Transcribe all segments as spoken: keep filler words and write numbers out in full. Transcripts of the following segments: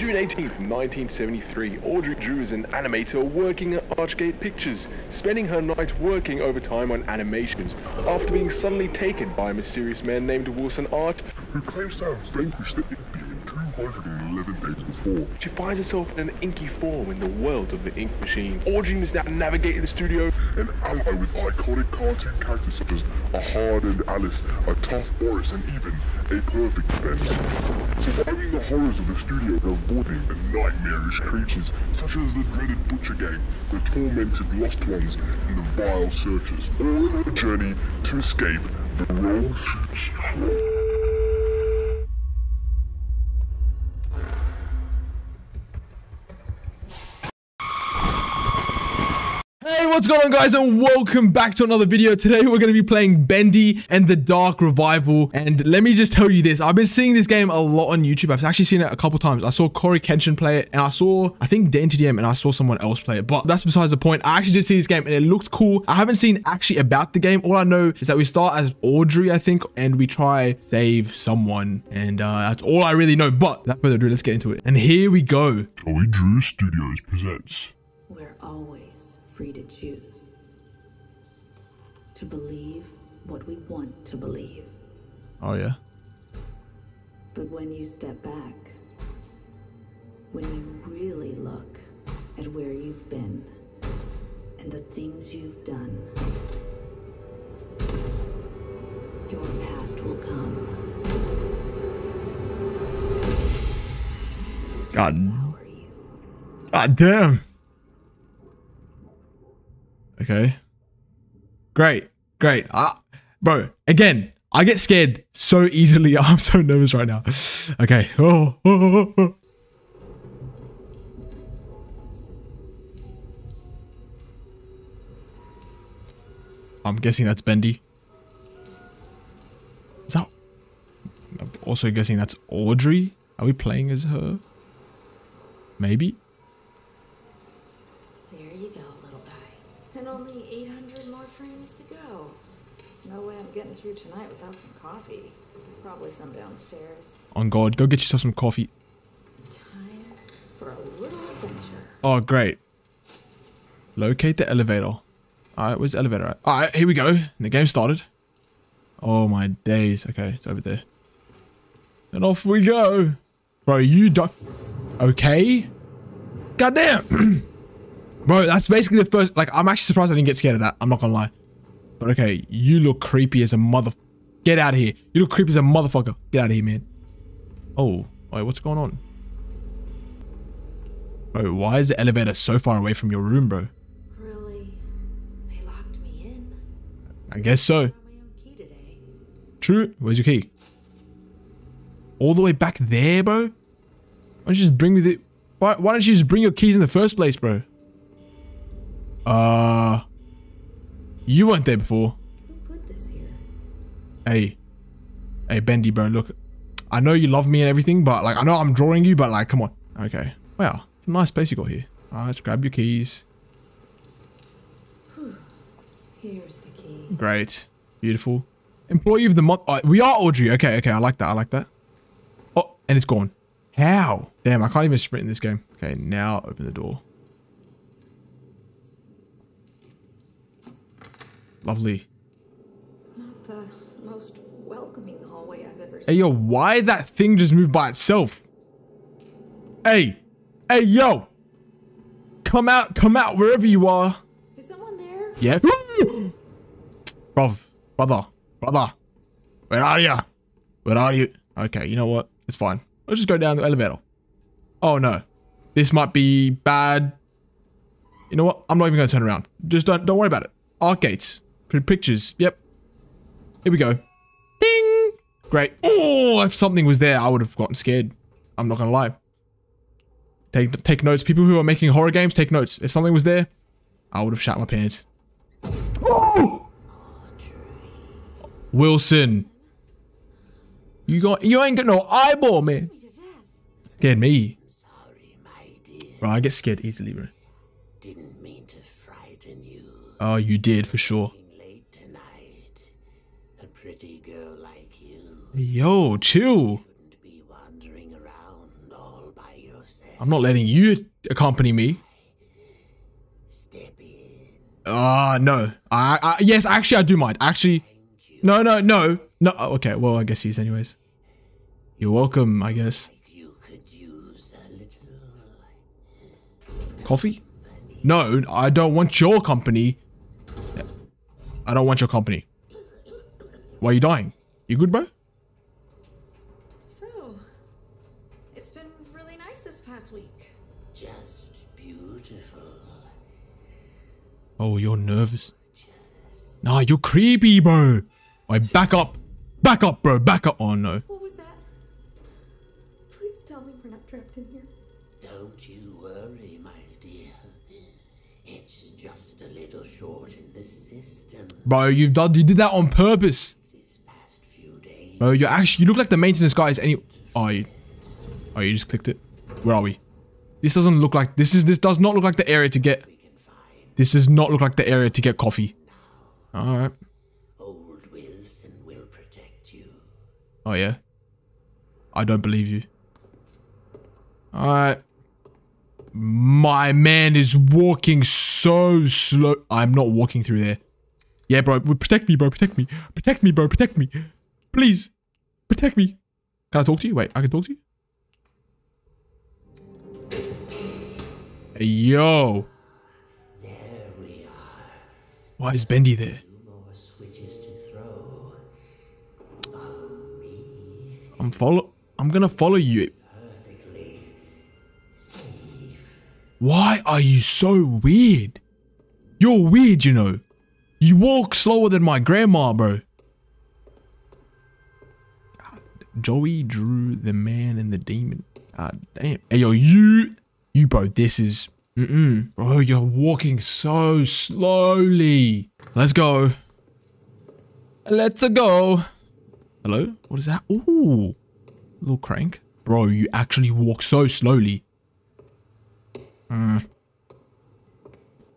June eighteenth, nineteen seventy-three, Audrey Drew is an animator working at Archgate Pictures, spending her night working overtime on animations after being suddenly taken by a mysterious man named Wilson Art, who claims to have vanquished the ink demon two hundred eleven days before. She finds herself in an inky form in the world of the Ink Machine. Audrey must now navigate the studio and ally with iconic cartoon characters such as a hardened Alice, a tough Boris, and even a perfect Ben. Surviving the horrors of the studio and avoiding the nightmarish creatures such as the dreaded Butcher Gang, the tormented Lost Ones, and the Vile Searchers, all in her journey to escape the road. What's going on, guys, and welcome back to another video. Today we're going to be playing Bendy and the Dark Revival, and let me just tell you this, I've been seeing this game a lot on YouTube. I've actually seen it a couple times. I saw Cory Kenshin play it, and I saw, I think, Dan T D M, and I saw someone else play it, but that's besides the point. I actually did see this game and it looked cool. I haven't seen actually about the game. All I know is that we start as Audrey, I think, and we try save someone, and uh, that's all I really know. But without further ado, let's get into it, and here we go. Joey Drew Studios presents. We're always free to choose, to believe what we want to believe. Oh yeah. But when you step back, when you really look at where you've been and the things you've done, your past will come. God. God damn. Okay. Great. Great. Ah, bro, again, I get scared so easily. I'm so nervous right now. Okay. Oh, oh, oh, oh. I'm guessing that's Bendy. Is that... I'm also guessing that's Audrey. Are we playing as her? Maybe. Getting through tonight without some coffee. Probably some downstairs. On God, go get yourself some coffee. Time for a little adventure. Oh, great. Locate the elevator. Alright, where's the elevator at? Alright, here we go. The game started. Oh my days. Okay, it's over there. And off we go. Bro, you duck. Okay. Goddamn. Bro, that's basically the first. Like, I'm actually surprised I didn't get scared of that. I'm not gonna lie. But okay, you look creepy as a mother... Get out of here. You look creepy as a motherfucker. Get out of here, man. Oh, wait, what's going on? Bro, why is the elevator so far away from your room, bro? Really? They locked me in. I guess so. I got my own key today. True. Where's your key? All the way back there, bro? Why don't you just bring with it... Why, why don't you just bring your keys in the first place, bro? Uh... You weren't there before. Who put this here? Hey. Hey, Bendy, bro, look. I know you love me and everything, but, like, I know I'm drawing you, but, like, come on. Okay. Wow. It's a nice space you got here. All right, let's grab your keys. Here's the key. Great. Beautiful. Employee of the month. Oh, we are Audrey. Okay, okay. I like that. I like that. Oh, and it's gone. How? Damn, I can't even sprint in this game. Okay, now open the door. Lovely. Not the most welcoming hallway I've ever seen. Hey, yo, why that thing just moved by itself? Hey. Hey, yo. Come out. Come out wherever you are. Is someone there? Yeah. Bruv. Brother. Brother. Where are you? Where are you? Okay, you know what? It's fine. Let's just go down the elevator. Oh, no. This might be bad. You know what? I'm not even going to turn around. Just don't, don't worry about it. Arcades. Pictures. Yep. Here we go. Ding! Great. Oh, if something was there, I would have gotten scared. I'm not gonna lie. Take take notes. People who are making horror games, take notes. If something was there, I would have shat my pants. Oh! Wilson. You got you ain't got no eyeball, man. Scared me. Sorry, my dear. Bro, I get scared easily, bro. Didn't mean to frighten you. Oh, you did for sure. Late tonight. A pretty girl like you. Yo, chill. Shouldn't be wandering around around all by yourself. I'm not letting you accompany me. Step in. Ah, uh, no. I, I yes, actually I do mind. Actually, no, no, no, no. Okay, well I guess he's anyways. You're welcome, I guess. You could use a little coffee? No, I don't want your company. I don't want your company. Why are you dying? You good, bro? So, it's been really nice this past week. Just beautiful. Oh, you're nervous. Just nah, you're creepy, bro. All right, back up. Back up, bro. Back up. Oh, no. What was that? Please tell me we're not trapped in here. Don't you worry, my dear. It's just a little short in this system. Bro, you've done, you did that on purpose. This past few days. Bro, you're actually, you look like the maintenance guys. Any, oh, you, oh, you just clicked it. Where are we? This doesn't look like, this is, this does not look like the area to get, this does not look like the area to get coffee. All right. Old Wilson will protect you. Oh yeah. I don't believe you. All right. My man is walking so slow. I'm not walking through there. Yeah, bro. Protect me, bro. Protect me. Protect me, bro. Protect me. Please. Protect me. Can I talk to you? Wait, I can talk to you? Hey, yo. There we are. Why is Bendy there? I'm follow- I'm gonna follow you. Why are you so weird? You're weird, you know. You walk slower than my grandma, bro. God, Joey Drew, the man and the demon. God damn. Hey, yo, you, you, bro, this is, mm-mm. Bro, you're walking so slowly. Let's go. Let's go. Hello? What is that? Ooh. Little crank. Bro, you actually walk so slowly. Mm.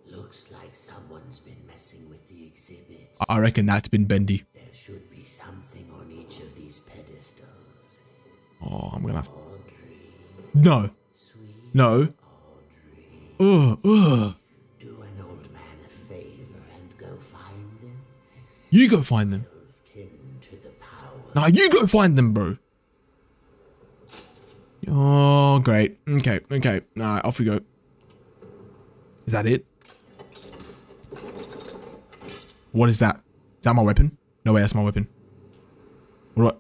Looks like someone's been messing with the exhibits. I reckon that's been Bendy. There should be something on each of these pedestals. Oh, I'm gonna have to... Audrey. No. Sweet no. Audrey. Ugh, ugh. Do an old man a favor and go find them. You go find them. Nah, you go find them, bro. Oh, great. Okay, okay. Alright, off we go. Is that it? What is that? Is that my weapon? No way, that's my weapon. What do I...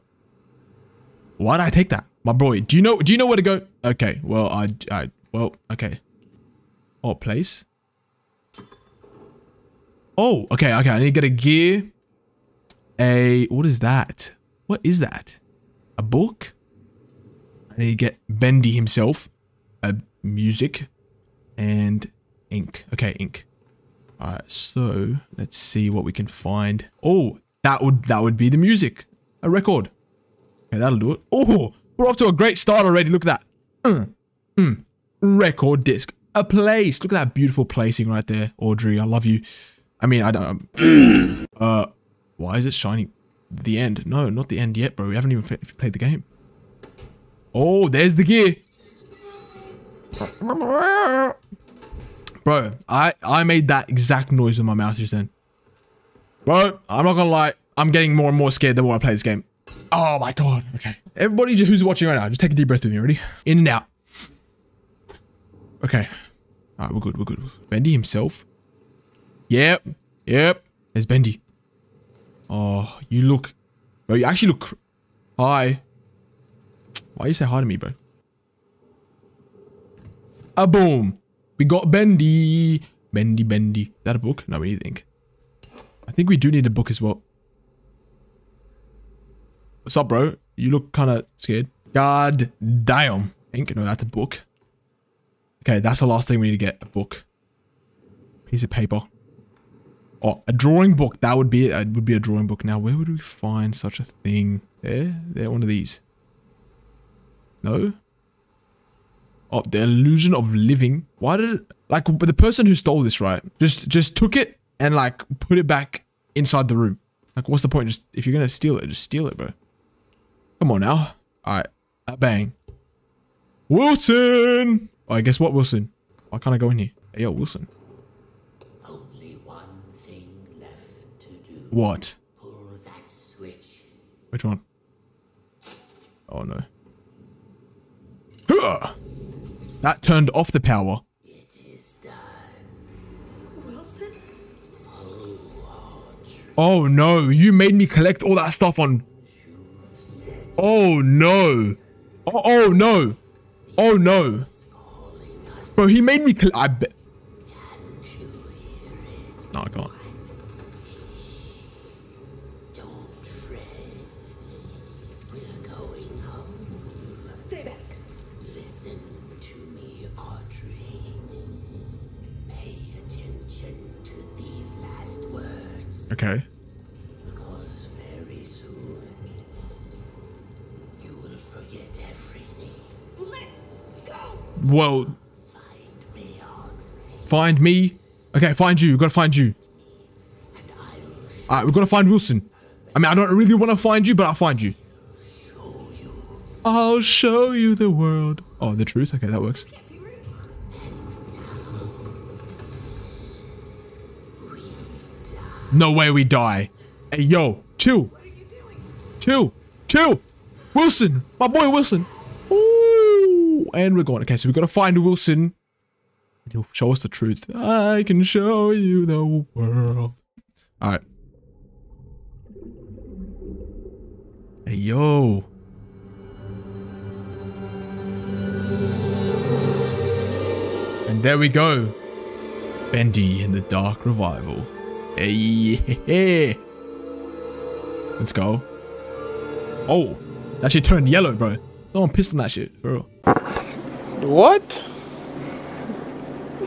Why did I take that? My boy, do you know do you know where to go? Okay, well, I... I well, okay. Oh, place? Oh, okay, okay. I need to get a gear. A... What is that? What is that? A book? I need to get Bendy himself, uh, music, and ink. Okay, ink. All right, so let's see what we can find. Oh, that would that would be the music, a record. Okay, that'll do it. Oh, we're off to a great start already. Look at that. Mm, mm, record disc, a place. Look at that beautiful placing right there, Audrey. I love you. I mean, I don't. Um, uh, why is it shiny? The end? No, not the end yet, bro. We haven't even played the game. Oh, there's the gear. Bro, I, I made that exact noise with my mouth just then. Bro, I'm not gonna lie. I'm getting more and more scared the more I play this game. Oh my God, okay. Everybody who's watching right now, just take a deep breath with me, ready? In and out. Okay. All right, we're good, we're good. Bendy himself. Yep, yep. There's Bendy. Oh, you look... Bro, you actually look... Hi. Why you say hi to me, bro? Ah, boom. We got Bendy. Bendy, Bendy. Is that a book? No, we need ink. I think we do need a book as well. What's up, bro? You look kind of scared. God damn. Ink? No, that's a book. Okay, that's the last thing we need to get. A book. Piece of paper. Oh, a drawing book. That would be it. It would be a drawing book. Now, where would we find such a thing? There? There, one of these. No. Oh, The Illusion of Living. Why did it, like, but the person who stole this, right? Just, just took it and like put it back inside the room. Like, what's the point? Just if you're gonna steal it, just steal it, bro. Come on now. All right. Bang. Wilson! Oh, I guess what, Wilson? Why can't I go in here? Hey, yo, Wilson. Only one thing left to do. What? Pull that switch. Which one? Oh, no. Hurrah! That turned off the power. It is done. Wilson? Oh, oh, no. You made me collect all that stuff on... Oh, no. Oh, oh no. Oh, no. Bro, he made me... I bet... No, I can't. Don't fret. We're going home. Stay back. Listen to me, Audrey. Pay attention to these last words. Okay. Because very soon, you will forget everything. Let go. Whoa. Find me. Okay, find you. We've got to find you. Alright, we've got to find Wilson. I mean, I don't really want to find you, but I'll find you. I'll show you the world. Oh, the truth? Okay, that works. No way we die. Hey, yo. Chill. Chill. Chill. Wilson. My boy Wilson. Ooh. And we're gone. Okay, so we've got to find Wilson. He'll show us the truth. I can show you the world. All right. Hey, yo. And there we go. Bendy and the Dark Revival. Hey. Let's go. Oh, that shit turned yellow, bro. Someone pissed on that shit, bro. What?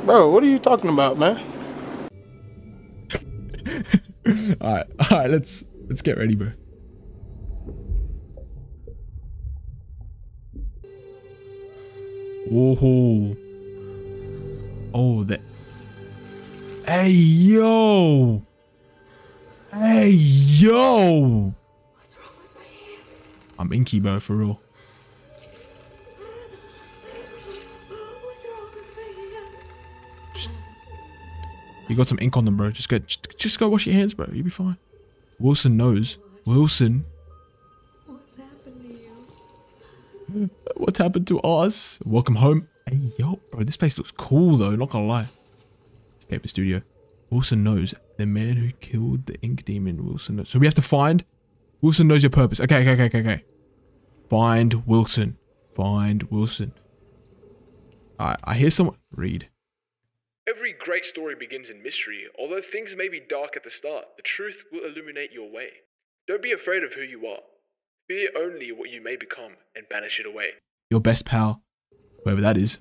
Bro, what are you talking about, man? all right, all right, let's let's get ready, bro. Whoa! Oh, that. Hey, yo! Hey, yo! What's wrong with my hands? I'm inky, bro, for real. You got some ink on them, bro. Just go, just, just go wash your hands, bro. You'll be fine. Wilson knows. Wilson. What's happened to you? What's happened to us? Welcome home. Hey, yo, bro. This place looks cool, though. Not gonna lie. Escape the studio. Wilson knows. The man who killed the ink demon. Wilson knows. So we have to find... Wilson knows your purpose. Okay, okay, okay, okay, okay. Find Wilson. Find Wilson. Alright, I hear someone... Read. Every great story begins in mystery. Although things may be dark at the start, the truth will illuminate your way. Don't be afraid of who you are. Fear only what you may become and banish it away. Your best pal, whoever that is.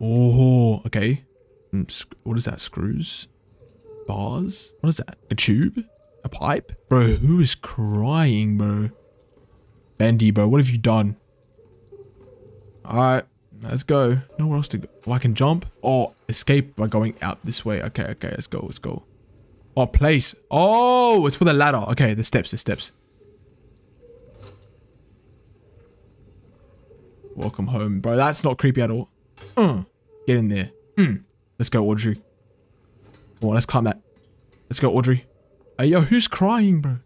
Oh, okay. What is that? Screws? Bars? What is that? A tube? A pipe? Bro, who is crying, bro? Bendy, bro, what have you done? Alright. Let's go. Nowhere else to go. Oh, I can jump. Oh, escape by going out this way. Okay, okay. Let's go. Let's go. Oh, place. Oh, it's for the ladder. Okay, the steps, the steps. Welcome home. Bro, that's not creepy at all. Uh, get in there. Mm. Let's go, Audrey. Come on, let's climb that. Let's go, Audrey. Hey, yo, who's crying, bro?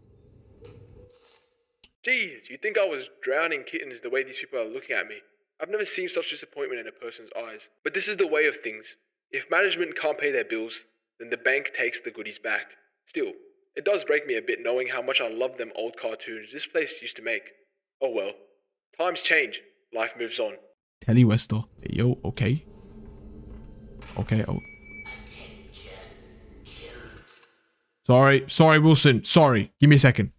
Jeez, you think I was drowning kittens the way these people are looking at me. I've never seen such disappointment in a person's eyes, but this is the way of things. If management can't pay their bills, then the bank takes the goodies back. Still, it does break me a bit knowing how much I love them old cartoons this place used to make. Oh well, times change, life moves on. Telly Wester, yo, okay. Okay, oh. Sorry, sorry, Wilson, sorry. Give me a second.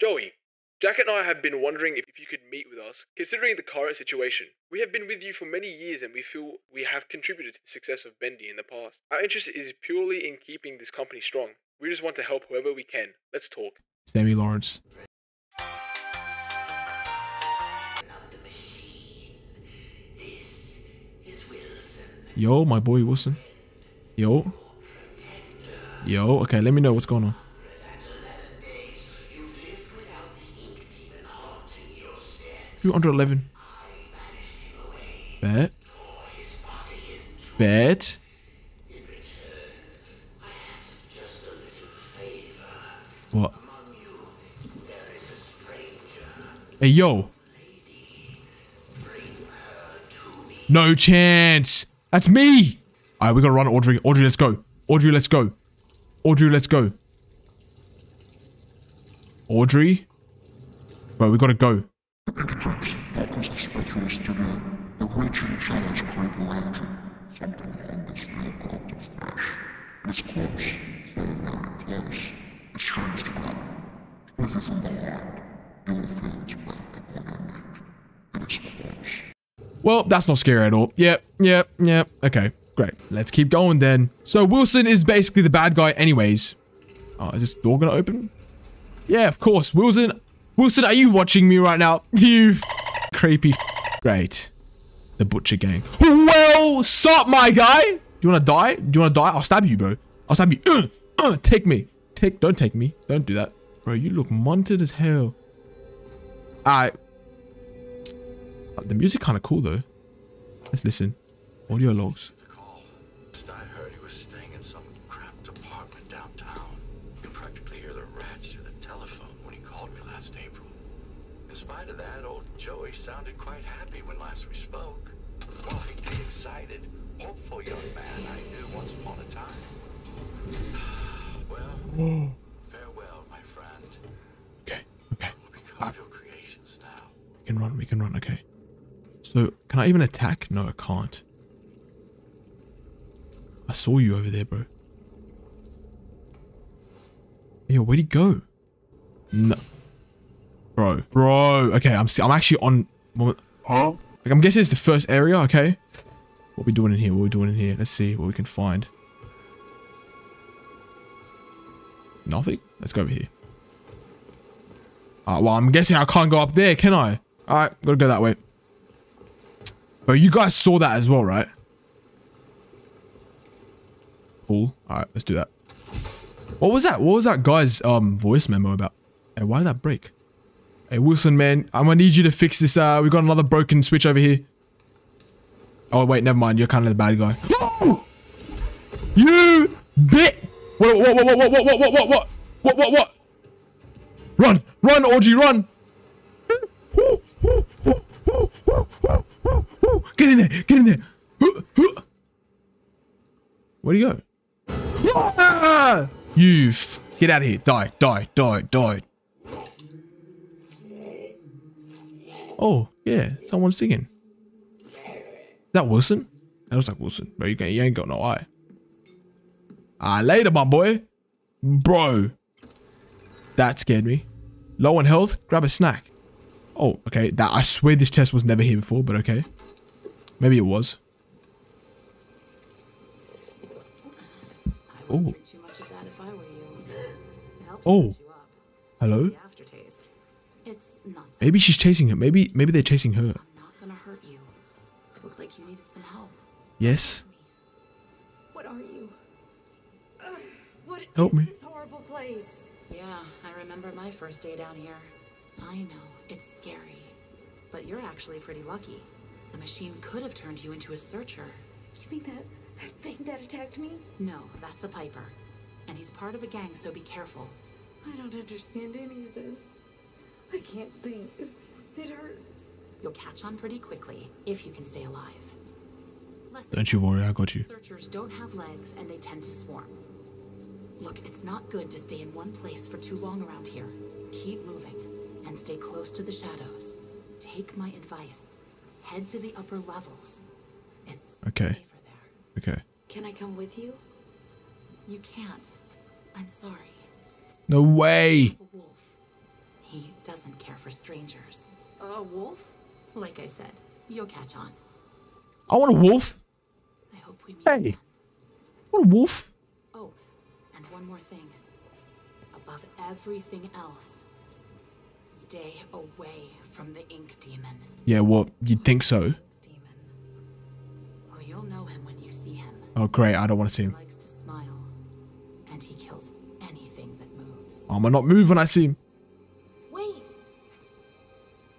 Joey. Jack and I have been wondering if you could meet with us, considering the current situation. We have been with you for many years and we feel we have contributed to the success of Bendy in the past. Our interest is purely in keeping this company strong. We just want to help whoever we can. Let's talk. Sammy Lawrence. Yo, my boy Wilson. Yo. Yo, okay, let me know what's going on. two eleven. Bet. Bet. What? Hey, yo. No chance. That's me. All right, we gotta run, Audrey. Audrey, let's go. Audrey, let's go. Audrey, let's go. Audrey? Bro, we gotta go. Well, that's not scary at all. Yep, yep, yep. Okay, great. Let's keep going then. So Wilson is basically the bad guy anyways. Oh, is this door gonna open? Yeah, of course. Wilson, Wilson, are you watching me right now? You f creepy. F Great. The Butcher Gang. Well, sup, my guy? Do you want to die? Do you want to die? I'll stab you, bro. I'll stab you. Uh, uh, take me. Take. Don't take me. Don't do that. Bro, you look munted as hell. Alright. The music kind of cool, though. Let's listen. Audio logs. I heard he was staying in some cramped apartment downtown. You can practically hear the rats through the telephone when he called me last April. In spite of that, old Joey sounded quite happy when last we spoke. Well, the excited, hopeful young man I knew once upon a time. Well, whoa. Farewell, my friend. Okay, okay. We'll be your creations now. We can run, we can run, okay. So, can I even attack? No, I can't. I saw you over there, bro. Yo, where'd he go? No. Bro, bro. Okay, I'm I'm actually on... Huh? Like, I'm guessing it's the first area, okay? What are we doing in here? What are we doing in here? Let's see what we can find. Nothing? Let's go over here. Uh, well, I'm guessing I can't go up there, can I? Alright, gotta go that way. Bro, you guys saw that as well, right? Cool. Alright, let's do that. What was that? What was that guy's um voice memo about? Hey, why did that break? Hey, Wilson, man, I'm gonna need you to fix this. Uh, we got another broken switch over here. Oh, wait, never mind. You're kind of the bad guy. Oh! You bit! What, what, what, what, what, what, what, what, what, what, what, what? Run! Run, Orgy, run! Get in there! Get in there! Where'd he go? Ah! You f get out of here! Die! Die! Die! Die! Oh yeah, someone's singing. Is that Wilson? That was like Wilson, bro. You, can't, you ain't got no eye. Ah, later, my boy, bro. That scared me. Low on health. Grab a snack. Oh, okay. That I swear this chest was never here before, but okay. Maybe it was. Oh. Oh. Hello? Maybe she's chasing him. Maybe maybe they're chasing her. I'm not gonna hurt you. It looked like you needed some help. Yes. What are you? Uh, what help is me. This horrible place? Yeah, I remember my first day down here. I know, it's scary. But you're actually pretty lucky. The machine could have turned you into a searcher. You mean that, that thing that attacked me? No, that's a Piper. And he's part of a gang, so be careful. I don't understand any of this. I can't think. It hurts. You'll catch on pretty quickly, if you can stay alive. Listen, don't you worry, I got you. Searchers don't have legs, and they tend to swarm. Look, it's not good to stay in one place for too long around here. Keep moving, and stay close to the shadows. Take my advice. Head to the upper levels. It's okay. Safer there. Okay. Can I come with you? You can't. I'm sorry. No way. A wolf. He doesn't care for strangers. A wolf? Like I said, you'll catch on. I want a wolf. I hope we meet. Hey. Again. What a wolf. Oh, and one more thing. Above everything else. Stay away from the ink demon. Yeah, well, you'd think so. Demon. Oh, you'll know him when you see him. Oh, great. I don't want to see him. He likes to smile, and he kills anything that moves. I'm gonna not move when I see him. Wait.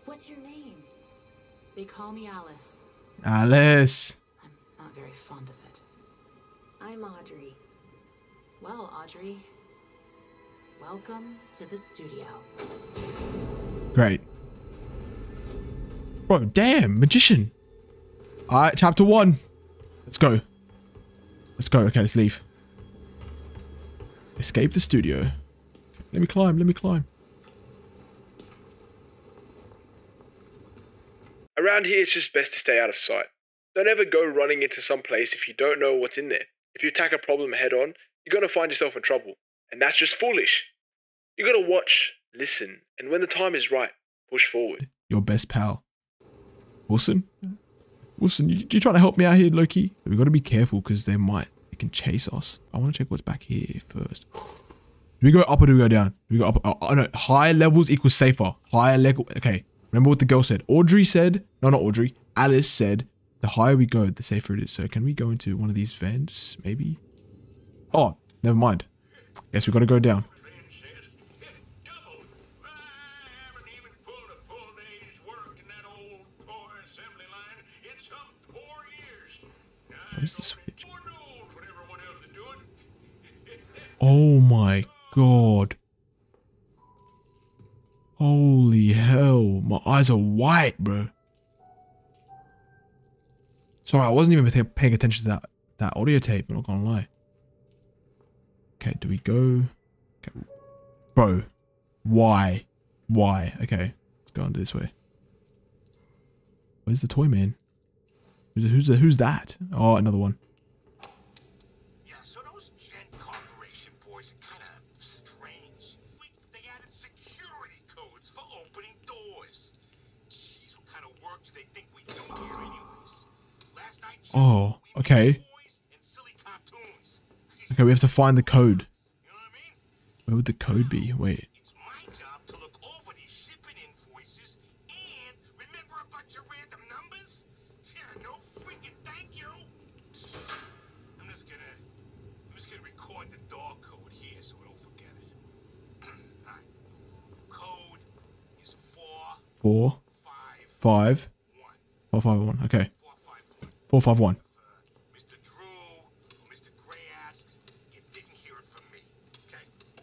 What's your name? They call me Alice. Alice. I'm not very fond of it. I'm Audrey. Well, Audrey, welcome to the studio. Great. Bro, damn, magician. All right, chapter one. Let's go. Let's go. Okay, let's leave. Escape the studio. Let me climb. Let me climb. Around here, it's just best to stay out of sight. Don't ever go running into some place if you don't know what's in there. If you attack a problem head on, you're going to find yourself in trouble. And that's just foolish. You got to watch, listen, and when the time is right, push forward. Your best pal. Wilson? Wilson, you, you trying to help me out here, Loki? We've got to be careful because they might. They can chase us. I want to check what's back here first. Do we go up or do we go down? Do we go up? Oh, no. Higher levels equals safer. Higher level. Okay. Remember what the girl said. Audrey said. No, not Audrey. Alice said the higher we go, the safer it is. So can we go into one of these vents? Maybe? Oh, never mind. Guess we've got to go down. Where's the switch? Oh my god. Holy hell. My eyes are white, bro. Sorry, I wasn't even paying attention to that, that audio tape. I'm not gonna lie. Okay, do we go? Okay. Bro. Why? Why? Okay. Let's go under this way. Where's the toy man? Who's, who's, who's that? Oh, another one. Yeah, so those Gen Corporation boys are kind of strange. We, they added security codes for opening doors. Jeez, what kind of work do they think we do here anyways? Last night, oh, okay. Okay, we have to find the code. Where would the code be? Wait. It's my job to look over these shipping invoices and remember about your random numbers? Yeah, no freaking thank you. I'm just gonna I'm just gonna record the dog code here so we don't forget it. Alright. Code is four four five five one. Four five one, okay. Four five one. Four five one.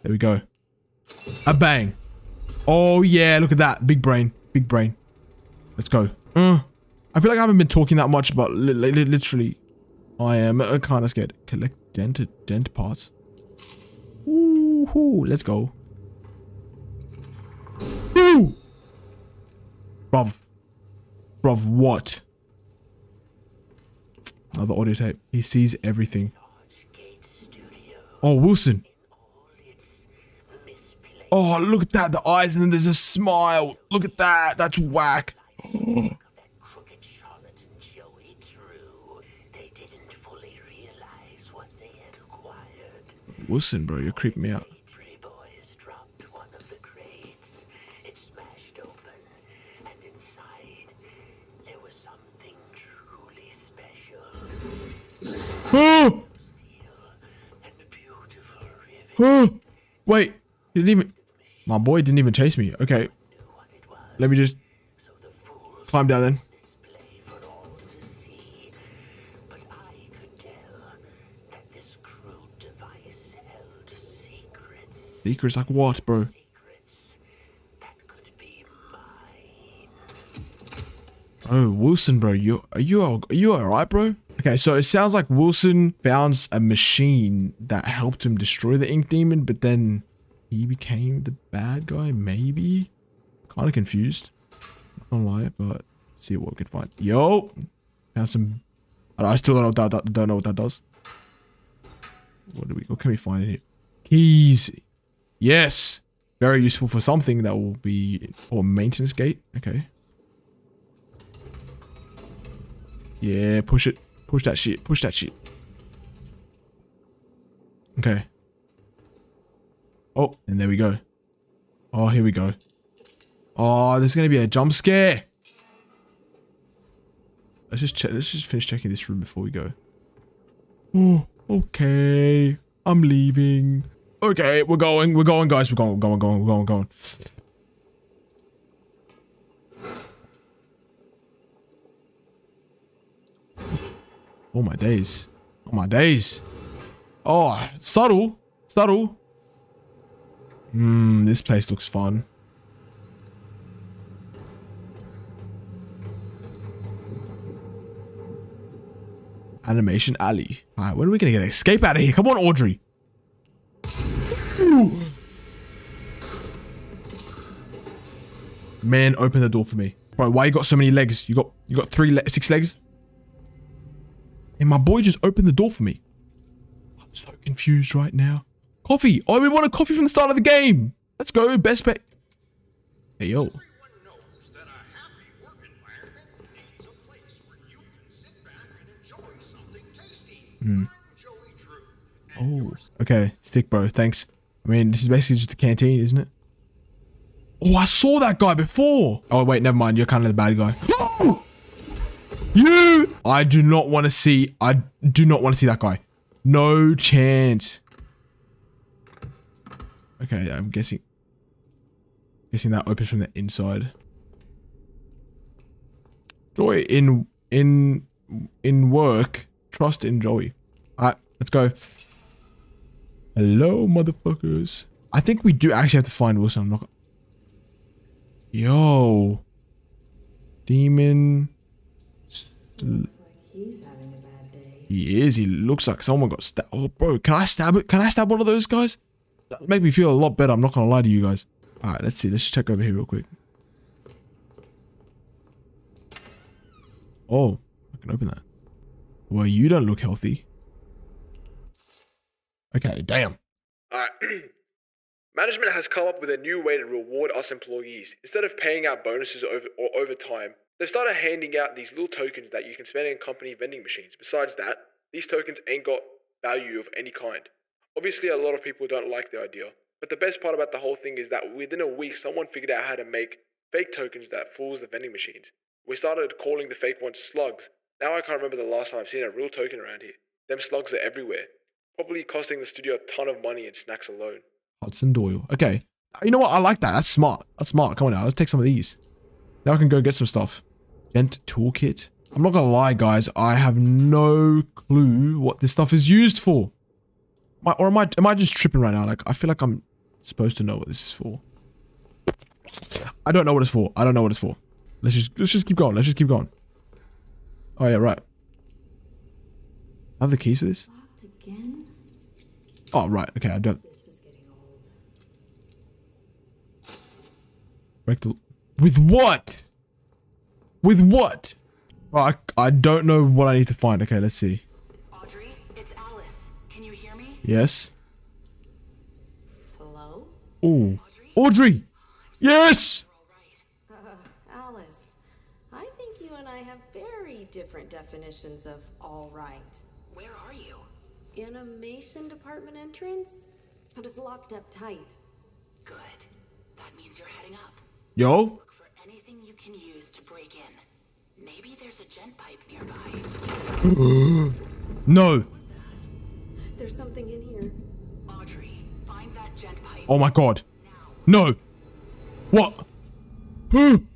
There we go. A bang. Oh, yeah. Look at that. Big brain. Big brain. Let's go. Uh, I feel like I haven't been talking that much, but li li literally, I am uh, kind of scared. Collect dented dent parts. Ooh, let's go. Ooh. Bruv. Bruv, what? Another audio tape. He sees everything. Oh, Wilson. Oh, look at that. The eyes, and then there's a smile. Look at that. That's whack. Oh. Wilson, bro, you're creeping me out. Oh! Oh! Wait. He didn't even... My boy didn't even chase me. Okay. Let me just climb down then. Secrets like what, bro? Oh, Wilson, bro. You are you all, are you all right, bro? Okay, so it sounds like Wilson found a machine that helped him destroy the ink demon, but then he became the bad guy, maybe? Kind of confused. I'm not gonna lie, but let's see what we can find. Yo! Found some... I still don't know, that, that, don't know what that does. What do we... What can we find in here? Keys! Yes! Very useful for something that will be... Or maintenance gate. Okay. Yeah, push it. Push that shit. Push that shit. Okay. Oh, and there we go. Oh, here we go. Oh, there's gonna be a jump scare. Let's just check. Let's just finish checking this room before we go. Oh, okay. I'm leaving. Okay, we're going. We're going, guys. We're going. We're going. Going. We're going. Going. Oh my days. Oh my days. Oh, subtle. Subtle. Hmm, this place looks fun. Animation Alley. All right, when are we gonna get an escape out of here? Come on, Audrey. Ooh. Man, open the door for me. Bro, why you got so many legs? You got you got three le six legs? And my boy just opened the door for me. I'm so confused right now. Coffee. Oh, we want a coffee from the start of the game. Let's go. Best bet. Hey, yo. Mm. Oh, okay. Stick, bro. Thanks. I mean, this is basically just the canteen, isn't it? Oh, I saw that guy before. Oh, wait, never mind. You're kind of the bad guy. No! You! I do not want to see... I do not want to see that guy. No chance. Okay, I'm guessing... Guessing that opens from the inside. Joy in... In... In work. Trust in Joey. All right, let's go. Hello, motherfuckers. I think we do actually have to find Wilson. I'm not... Yo. Demon... Looks like he's having a bad day. He is. He looks like someone got stabbed. Oh, bro, can I stab it? Can I stab one of those guys? That made me feel a lot better. I'm not gonna lie to you guys. All right, let's see. Let's check over here real quick. Oh, I can open that. Well, you don't look healthy. Okay, damn. All right. Management has come up with a new way to reward us employees. Instead of paying out bonuses over or overtime, they've started handing out these little tokens that you can spend in company vending machines. Besides that, these tokens ain't got value of any kind. Obviously, a lot of people don't like the idea, but the best part about the whole thing is that within a week, someone figured out how to make fake tokens that fools the vending machines. We started calling the fake ones slugs. Now I can't remember the last time I've seen a real token around here. Them slugs are everywhere, probably costing the studio a ton of money in snacks alone. Hudson Doyle. Okay. You know what? I like that. That's smart. That's smart. Come on now. Let's take some of these. Now I can go get some stuff. Gent toolkit. I'm not gonna lie, guys. I have no clue what this stuff is used for. My, or am I am I just tripping right now? Like, I feel like I'm supposed to know what this is for. I don't know what it's for. I don't know what it's for. Let's just let's just keep going. Let's just keep going. Oh yeah, right. I have the keys for this. Oh right. Okay, I don't. Break the. With what? With what? Oh, I I don't know what I need to find. Okay, let's see. Audrey, it's Alice. Can you hear me? Yes. Hello? Oh. Audrey? Audrey! Yes! Uh, Alice, I think you and I have very different definitions of all right. Where are you? Animation department entrance? But it's locked up tight. Good. That means you're heading up. Yo? Anything you can use to break in. Maybe there's a gent pipe nearby. No. There's something in here. Audrey, find that gent pipe. Oh my god. Now. No. What? Who?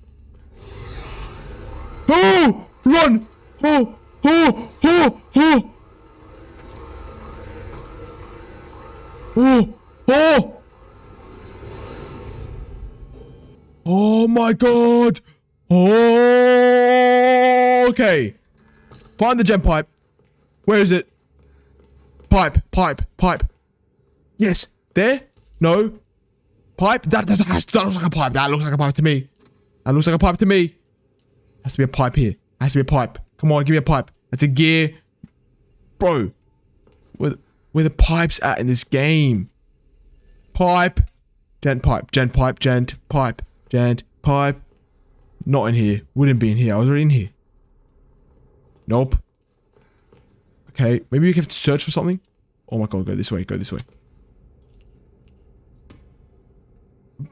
Oh! Run! Oh! Oh! Oh! Oh! Oh! Oh! Oh my god! Oh, okay. Find the gem pipe. Where is it? Pipe, pipe, pipe. Yes. There? No. Pipe? That, that, that looks like a pipe. That looks like a pipe to me. That looks like a pipe to me. Has to be a pipe here. Has to be a pipe. Come on, give me a pipe. That's a gear. Bro. Where, where the pipe's at in this game? Pipe. Gent pipe. Gent pipe. Gent pipe. Gent pipe. Not in here. Wouldn't be in here. I was already in here. Nope. Okay. Maybe we have to search for something. Oh my god. Go this way. Go this way.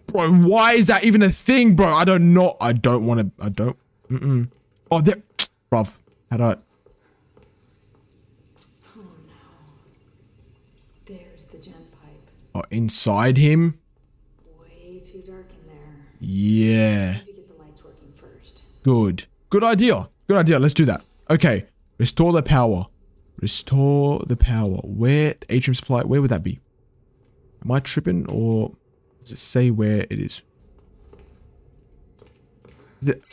Bro, why is that even a thing, bro? I don't know. I don't want to. I don't. Mm-mm. Oh, there. Bruv. How do I? Oh, no. There's the gent pipe. Oh, inside him? Yeah. Good. Good idea. Good idea. Let's do that. Okay. Restore the power. Restore the power. Where? The atrium supply. Where would that be? Am I tripping, or does it say where it is? Is it?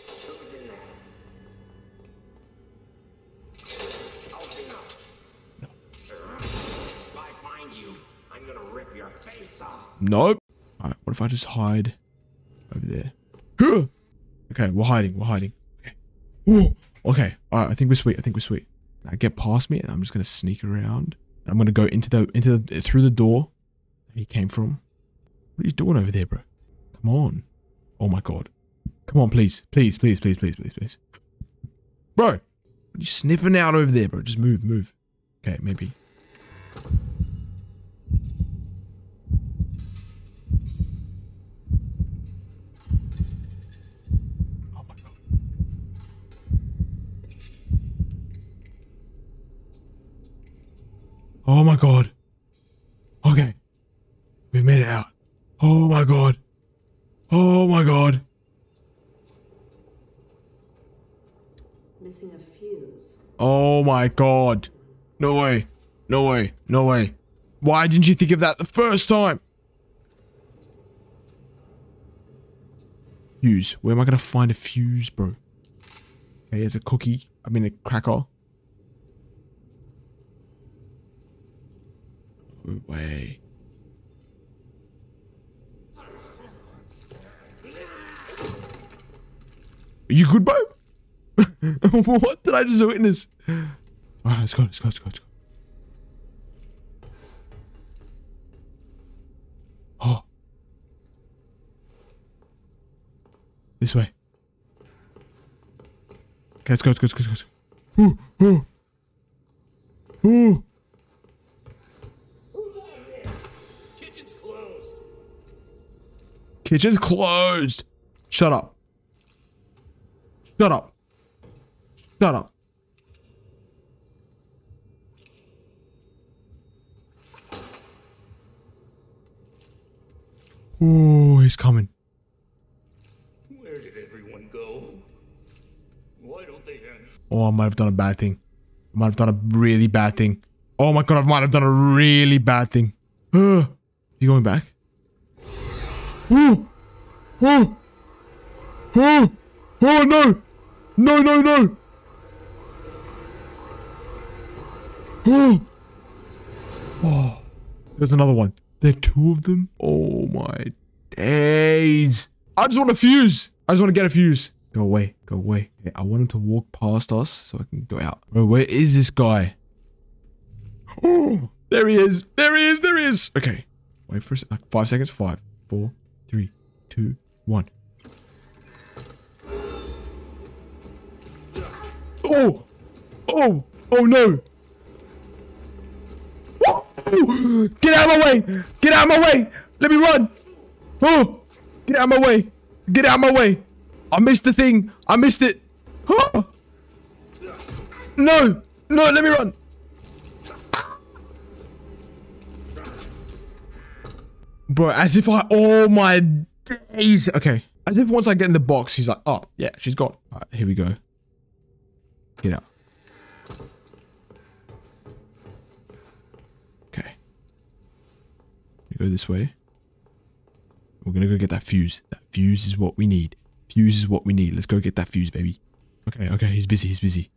No. If I find you, I'm gonna rip your face off. Nope. Alright, what if I just hide over there? Okay, we're hiding, we're hiding. Okay. Ooh. Okay. Alright, I think we're sweet. I think we're sweet. Now get past me and I'm just gonna sneak around. I'm gonna go into the into the through the door that he came from. What are you doing over there, bro? Come on. Oh my god. Come on, please. Please, please, please, please, please, please. Bro! What are you sniffing out over there, bro? Just move, move. Okay, maybe. Oh my god. Okay. We've made it out. Oh my god. Oh my god. Missing a fuse. Oh my god. No way. No way. No way. Why didn't you think of that the first time? Fuse. Where am I gonna find a fuse, bro? Okay, here's a cookie. I mean a cracker. Way. Are you good, bro? What did I just witness? Alright, let's go, let's go, let's go, let's go. Oh. This way. Okay, let's go, let's go, let's go, let's go. Ooh, ooh. Ooh. Kitchen's closed. Shut up. Shut up. Shut up. Ooh, he's coming. Where did everyone go? Why don't they answer? Oh, I might have done a bad thing. I might have done a really bad thing. Oh my god, I might have done a really bad thing. Is he going back? Oh, oh, oh, oh, no, no, no, no. Oh, oh, there's another one. There are two of them. Oh my days. I just want a fuse. I just want to get a fuse. Go away. Go away. Okay, I want him to walk past us so I can go out. Bro, where is this guy? Oh, there he is. There he is. There he is. Okay. Wait for a sec. Like five seconds. Five. Four, three, two, one. Oh! Oh! Oh no! Whoa. Get out of my way! Get out of my way! Let me run! Oh! Get out of my way! Get out of my way! I missed the thing! I missed it! Oh. No! No, let me run! Bro, as if I, oh my days. Okay. As if once I get in the box, he's like, oh, yeah, she's gone. All right, here we go. Get out. Okay. We go this way. We're going to go get that fuse. That fuse is what we need. Fuse is what we need. Let's go get that fuse, baby. Okay, okay, he's busy, he's busy.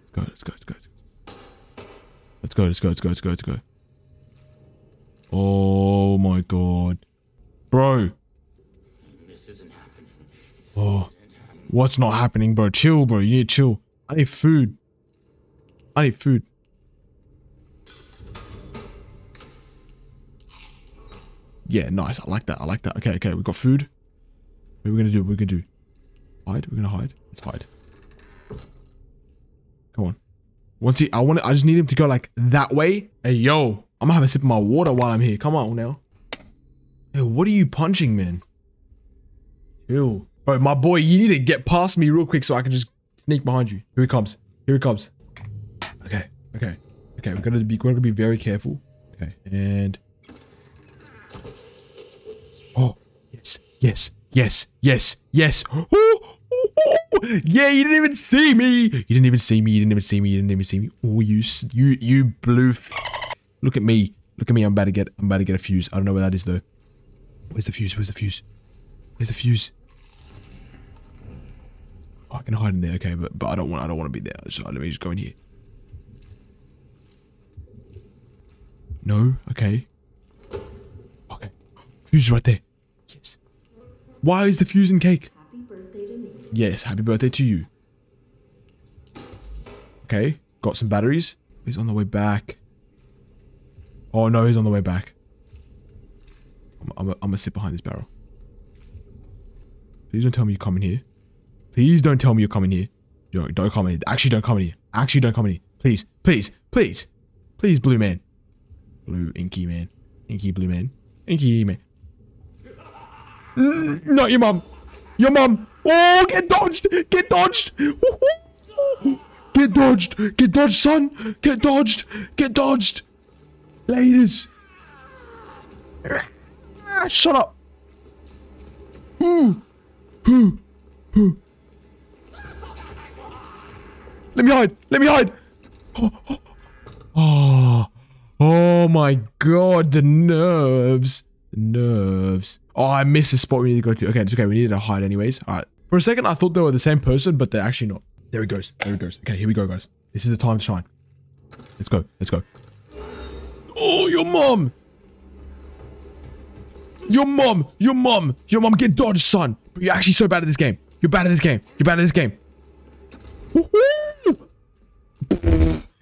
Let's go, let's go, let's go. Let's go, let's go, let's go, let's go, let's go. Oh my god. Bro. This isn't happening. Oh. What's not happening, bro? Chill, bro. You need to chill. I need food. I need food. Yeah, nice. I like that. I like that. Okay, okay. We got food. What are we gonna do? What are we gonna do? Hide? We're gonna hide. Let's hide. Come on. Once he I want I just need him to go like that way. Hey yo. I'm gonna have a sip of my water while I'm here. Come on now. Yo, what are you punching, man? Ew. Bro, my boy, you need to get past me real quick so I can just sneak behind you. Here he comes. Here he comes. Okay. Okay. Okay. We're gonna be, we're gonna be very careful. Okay. And. Oh. Yes. Yes. Yes. Yes. Yes. Oh, oh, oh, Yeah, you didn't even see me. You didn't even see me. You didn't even see me. You didn't even see me. Oh, you, you, you blue. F Look at me. Look at me. I'm about to get. I'm about to get a fuse. I don't know where that is though. Where's the fuse? Where's the fuse? Where's the fuse? Oh, I can hide in there. Okay, but but I don't want. I don't want to be there. So let me just go in here. No. Okay. Okay. Fuse right there. Yes. Why is the fuse in cake? Yes, happy birthday to you. Okay, got some batteries. He's on the way back. Oh no, he's on the way back. I'm gonna sit behind this barrel. Please don't tell me you're coming here. Please don't tell me you're coming here. Don't, don't come in here. Actually, don't come in here. Actually, don't come in here. Please, please, please. Please, blue man. Blue, inky man. Inky, blue man. Inky man. Not your mum. Your mum. Oh, get dodged! Get dodged! Get dodged! Get dodged, son! Get dodged! Get dodged! Ladies! Ah, shut up! Ooh. Ooh. Ooh. Let me hide! Let me hide! Oh, oh. Oh my god, the nerves! The nerves. Oh, I missed the spot we need to go to. Okay, it's okay. We needed to hide anyways. Alright. For a second, I thought they were the same person, but they're actually not. There it goes. There it goes. Okay, here we go, guys. This is the time to shine. Let's go. Let's go. Oh, your mom! Your mom! Your mom! Your mom, get dodged, son! But you're actually so bad at this game. You're bad at this game. You're bad at this game. Woohoo!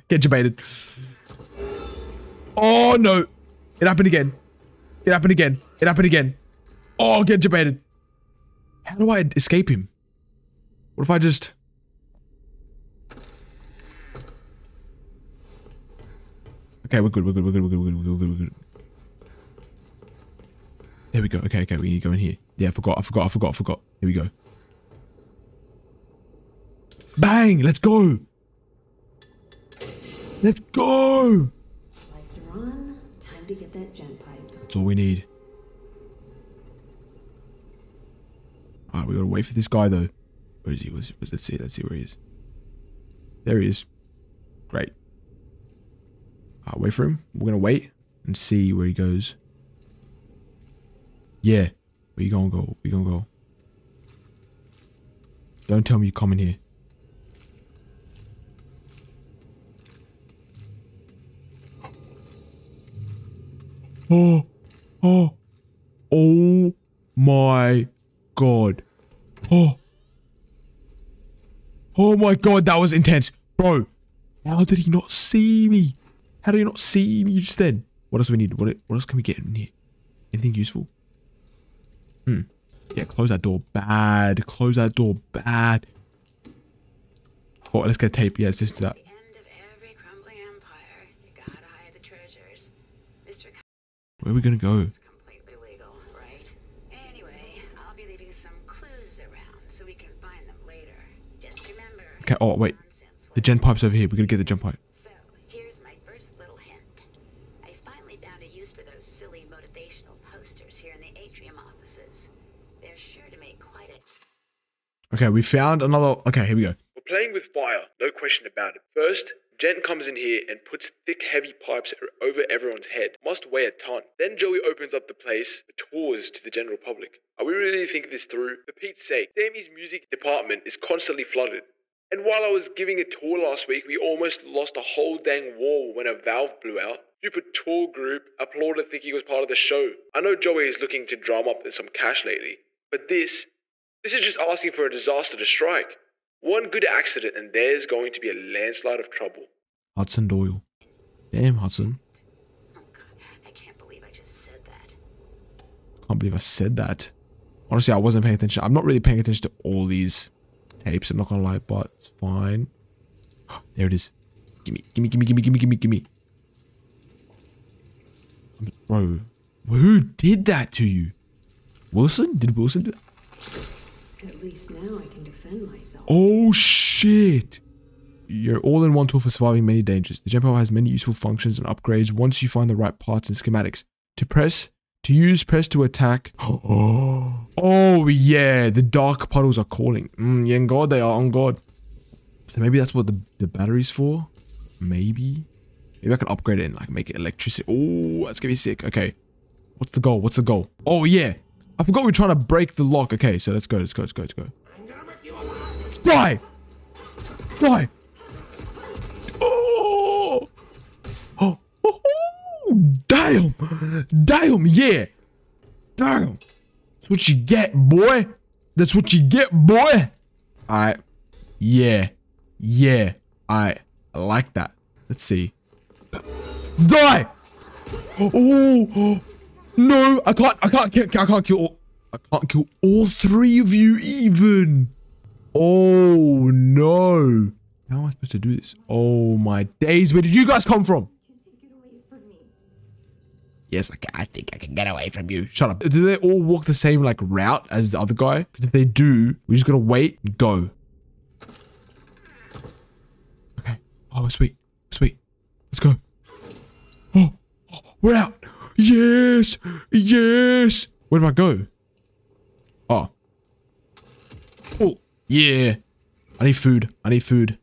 Get jebaited. Oh, no. It happened again. It happened again. It happened again. Oh, get debated. How do I escape him? What if I just... Okay, we're good, we're good, we're good, we're good, we're good, we're good, we're good. There we go. Okay, okay, we need to go in here. Yeah, I forgot, I forgot, I forgot, I forgot. Here we go. Bang! Let's go! Let's go! Lights are on. Time to get that gen pipe. That's all we need. Alright, we gotta wait for this guy though. Where is he? Where's, where's, let's see, let's see where he is. There he is. Great. Alright, wait for him. We're gonna wait and see where he goes. Yeah. Where you gonna go? Where you gonna go? Don't tell me you're coming here. Oh. Oh. Oh my god. Oh. Oh my god, that was intense. Bro, how did he not see me? How did he not see me just then? What else do we need? What, what else can we get in here? Anything useful? Hmm. Yeah, close that door bad. Close that door bad. Oh, let's get tape. Yeah, let's just do that. Where are we gonna go? Okay, oh wait, the gen pipe's over here. We're gonna get the gen pipe. So, here's my first little hint. I finally found a use for those silly motivational posters here in the atrium offices. They're sure to make quite a... Okay, we found another... Okay, here we go. We're playing with fire, no question about it. First, Jen comes in here and puts thick, heavy pipes over everyone's head. Must weigh a ton. Then Joey opens up the place for tours to the general public. Are we really thinking this through? For Pete's sake, Sammy's music department is constantly flooded. And while I was giving a tour last week, we almost lost a whole dang wall when a valve blew out. Stupid tour group applauded thinking it was part of the show. I know Joey is looking to drum up some cash lately, but this, this is just asking for a disaster to strike. One good accident and there's going to be a landslide of trouble. Hudson Doyle. Damn, Hudson. Oh God, I can't believe I just said that. Can't believe I said that. Honestly, I wasn't paying attention. I'm not really paying attention to all these tapes, I'm not gonna lie, but it's fine. There it is. Gimme, gimme, gimme, gimme, gimme, gimme, gimme. Bro, who did that to you? Wilson? Did Wilson do that? At least now I can defend myself. Oh shit! You're all in one tool for surviving many dangers. The Gempo has many useful functions and upgrades once you find the right parts and schematics. To press To use press to attack. Oh, yeah. The dark puddles are calling. Mm, yeah, on God, they are. On God. So maybe that's what the, the battery's for. Maybe. Maybe I can upgrade it and like make it electricity. Oh, that's going to be sick. Okay. What's the goal? What's the goal? Oh, yeah. I forgot we were trying to break the lock. Okay, so let's go. Let's go. Let's go. Let's go. Die! Die! Oh! Oh! Oh! Oh! Damn! Damn! Yeah! Damn! That's what you get, boy! That's what you get, boy! Alright. Yeah. Yeah. Alright. I like that. Let's see. Die! Oh! Oh. No! I can't! I can't! Kill, I can't kill! All, I can't kill all three of you even! Oh no! How am I supposed to do this? Oh my days! Where did you guys come from? You can get away from me. Yes, I, can. I think I can get away from you. Shut up! Do they all walk the same like route as the other guy? Because if they do, we just gotta wait and go. Okay. Oh sweet, sweet. Let's go. Oh, oh we're out. Yes, yes. Where do I go? Oh. Oh. Yeah. I need food. I need food.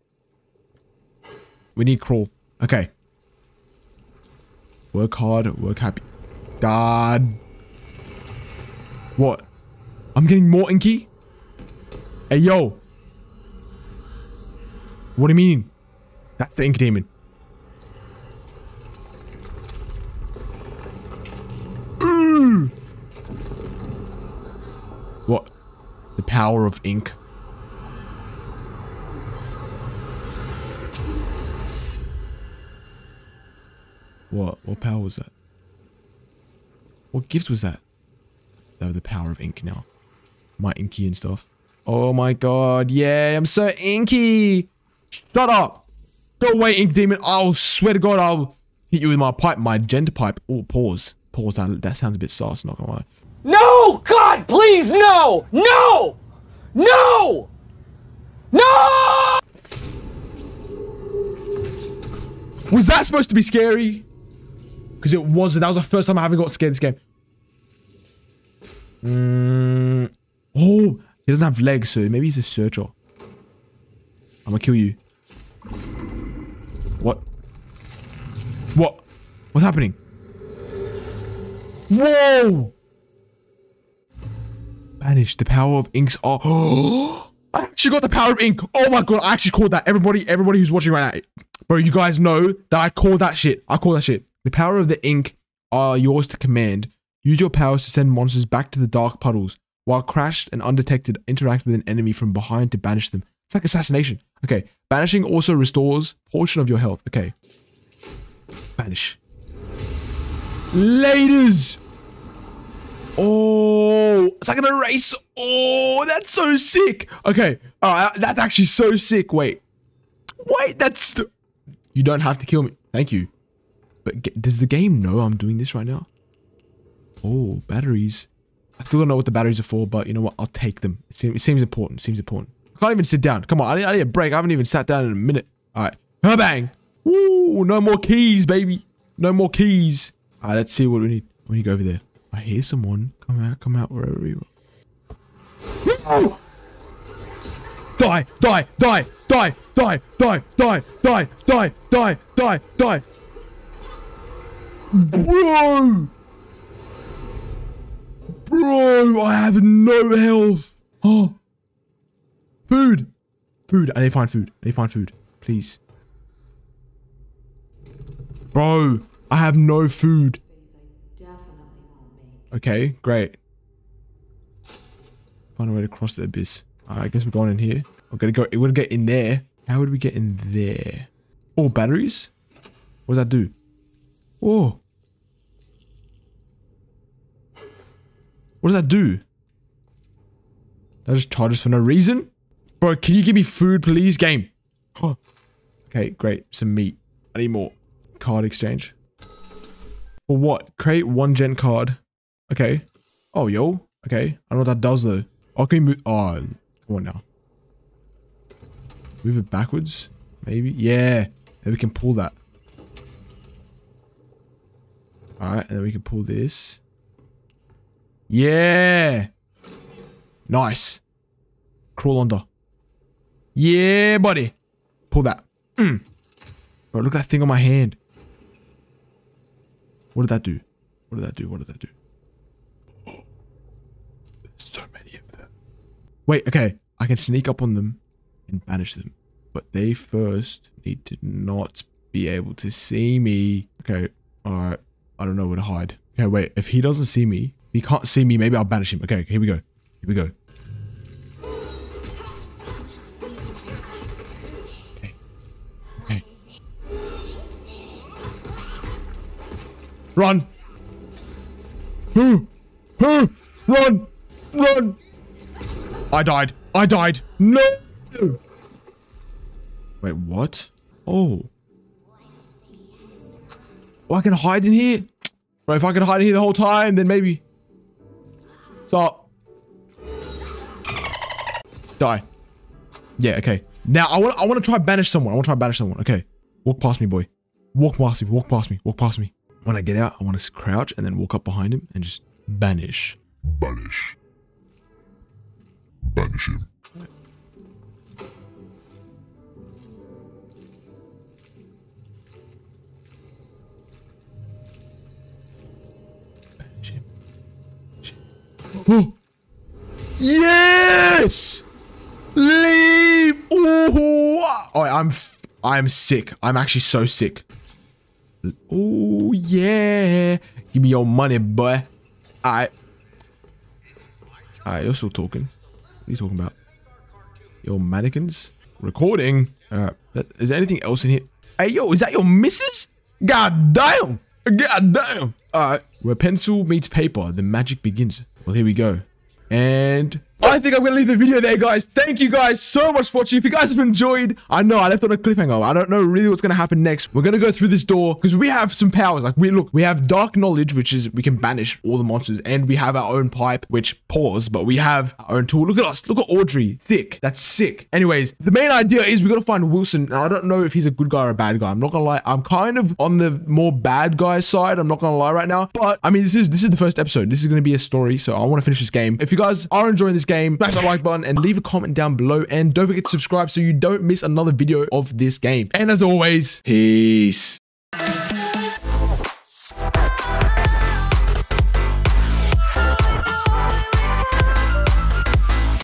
We need crawl. Okay. Work hard. Work happy. God. What? I'm getting more inky? Hey, yo. What do you mean? That's the ink demon. Ooh. What? The power of ink. What? What power was that? What gift was that? They have the power of ink now. My inky and stuff. Oh my god. Yeah, I'm so inky. Shut up. Go away, ink demon. I'll swear to god I'll hit you with my pipe. My gent pipe. Oh, pause. Pause. That, that sounds a bit sauce, not gonna lie. No! God, please, no! No! No! No! Was that supposed to be scary? Because it wasn't. That was the first time I haven't got scared this game. Mm. Oh, he doesn't have legs, so maybe he's a searcher. I'm gonna kill you. What? What? What's happening? Whoa! Banish the power of inks. Oh, I actually got the power of ink. Oh my god, I actually called that. Everybody, everybody who's watching right now, bro, you guys know that I call that shit. I call that shit. The power of the ink are yours to command. Use your powers to send monsters back to the dark puddles. While crashed and undetected, interact with an enemy from behind to banish them. It's like assassination. Okay. Banishing also restores a portion of your health. Okay. Banish. Ladies! Oh, it's like an eraser. Oh, that's so sick. Okay. Alright, that's actually so sick. Wait. Wait, that's... The you don't have to kill me. Thank you. But g does the game know I'm doing this right now? Oh, batteries. I still don't know what the batteries are for, but you know what? I'll take them. It, seem it seems important. It seems important. I can't even sit down. Come on. I need, I need a break. I haven't even sat down in a minute. All right. Herbang. Woo. No more keys, baby. No more keys. All right. Let's see what we need. We need to go over there. I hear someone. Come out. Come out. Wherever you are. Oh. Die. Die. Die. Die. Die. Die. Die. Die. Die. Die. Die. Die. Bro! Bro, I have no health. Oh. Food. Food. I need to find food. I need to find food. Please. Bro, I have no food. Okay, great. Find a way to cross the abyss. Alright, I guess we're going in here. We're gonna go. It would get in there. How would we get in there? Oh, batteries? What does that do? Whoa. What does that do? That just charges for no reason? Bro, can you give me food, please? Game. Oh. Okay, great. Some meat. I need more. Card exchange. For what? Create one gen card. Okay. Oh, yo. Okay. I don't know what that does, though. Oh, can we move? Oh, come on now. Move it backwards? Maybe? Yeah. Then we can pull that. Alright, and then we can pull this. Yeah. Nice. Crawl under. Yeah, buddy. Pull that. Mm. Bro, look at that thing on my hand. What did that do? What did that do? What did that do? Oh, there's so many of them. Wait, okay. I can sneak up on them and banish them. But they first need to not be able to see me. Okay, alright. I don't know where to hide. Okay, wait. If he doesn't see me, if he can't see me, maybe I'll banish him. Okay, here we go. Here we go. Okay. Okay. Run! Who? Who? Run! Run! I died. I died. No! Wait, what? Oh. Oh, I can hide in here? Bro, if I could hide in here the whole time, then maybe. Stop. Die. Yeah, okay. Now, I want I want to try banish someone. I want to try banish someone. Okay. Walk past me, boy. Walk past me. Walk past me. Walk past me. When I get out, I want to crouch and then walk up behind him and just banish. Banish. Banish him. Oh. Yes! Leave! Ooh. Oh, I'm f I'm sick. I'm actually so sick. Oh yeah! Give me your money, boy. I. Alright, you're still talking. What are you talking about? Your mannequins recording. Alright, is there anything else in here? Hey, yo, is that your missus? God damn! God damn! Alright, where pencil meets paper, the magic begins. Well, here we go. And I think I'm going to leave the video there, guys. Thank you guys so much for watching. If you guys have enjoyed, I know I left on a cliffhanger. I don't know really what's going to happen next. We're going to go through this door because we have some powers. Like, we look, we have dark knowledge, which is we can banish all the monsters. And we have our own pipe, which pause, but we have our own tool. Look at us. Look at Audrey. Thick. That's sick. Anyways, the main idea is we got to find Wilson. Now, I don't know if he's a good guy or a bad guy. I'm not going to lie. I'm kind of on the more bad guy side. I'm not going to lie right now. But, I mean, this is, this is the first episode. This is going to be a story. So, I want to finish this game. If you guys are enjoying this game, Game, smash that like button and leave a comment down below, and don't forget to subscribe so you don't miss another video of this game. And as always, peace.